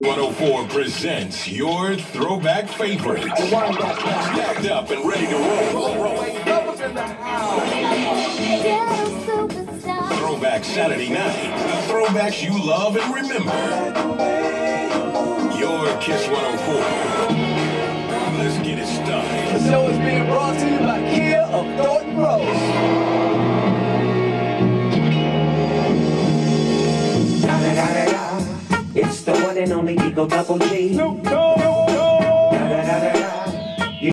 104 presents your throwback favorites. Stacked up and ready to roll. Throwback Saturday night. The throwbacks you love and remember. Your KISS 104. Let's get it started. The show is being brought to you by Kia of Thornton Rose. It's the one and only Eagle Double G. No, no.